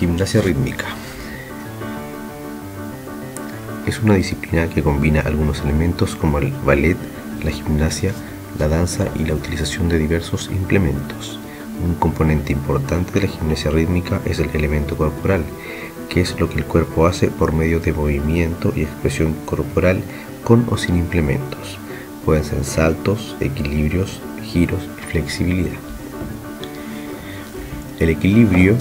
Gimnasia rítmica. Es una disciplina que combina algunos elementos como el ballet, la gimnasia, la danza y la utilización de diversos implementos. Un componente importante de la gimnasia rítmica es el elemento corporal, que es lo que el cuerpo hace por medio de movimiento y expresión corporal con o sin implementos. Pueden ser saltos, equilibrios, giros y flexibilidad. El equilibrio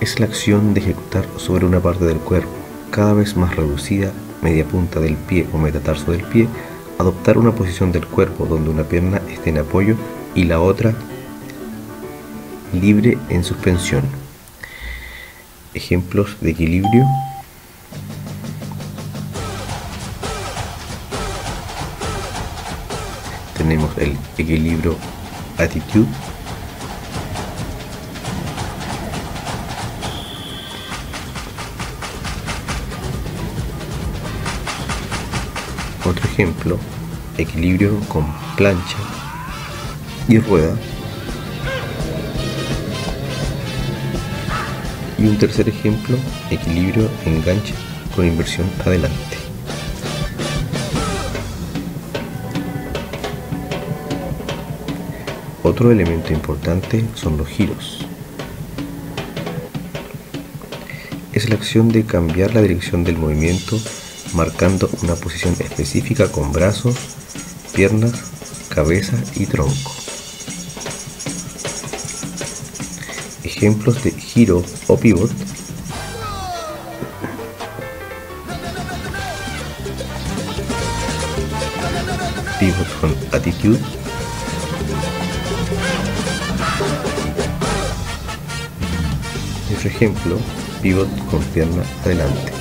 es la acción de ejecutar sobre una parte del cuerpo, cada vez más reducida, media punta del pie o metatarso del pie, adoptar una posición del cuerpo donde una pierna esté en apoyo y la otra libre en suspensión. Ejemplos de equilibrio: tenemos el equilibrio attitude, otro ejemplo, equilibrio con plancha y rueda, y un tercer ejemplo, equilibrio enganche con inversión adelante. Otro elemento importante son los giros. Es la acción de cambiar la dirección del movimiento marcando una posición específica con brazos, piernas, cabeza y tronco. Ejemplos de giro o pivot: pivot con attitude, y otro ejemplo, pivot con pierna adelante.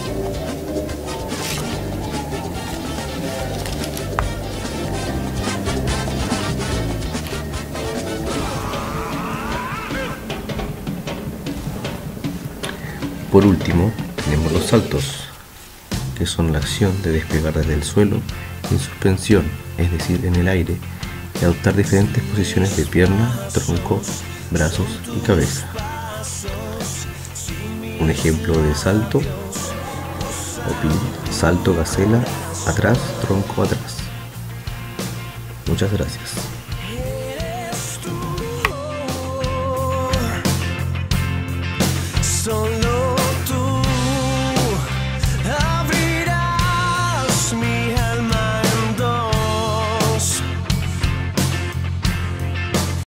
Por último, tenemos los saltos, que son la acción de despegar desde el suelo en suspensión, es decir, en el aire, y adoptar diferentes posiciones de pierna, tronco, brazos y cabeza. Un ejemplo de salto o pivot: salto gacela, atrás, tronco atrás. Muchas gracias.